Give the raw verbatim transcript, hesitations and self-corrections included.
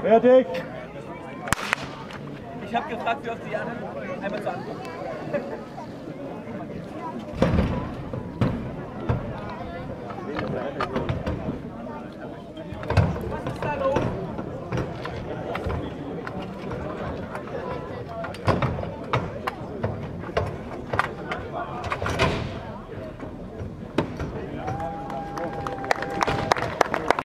Fertig! Ich habe gefragt, wie oft die anderen einmal zu antworten.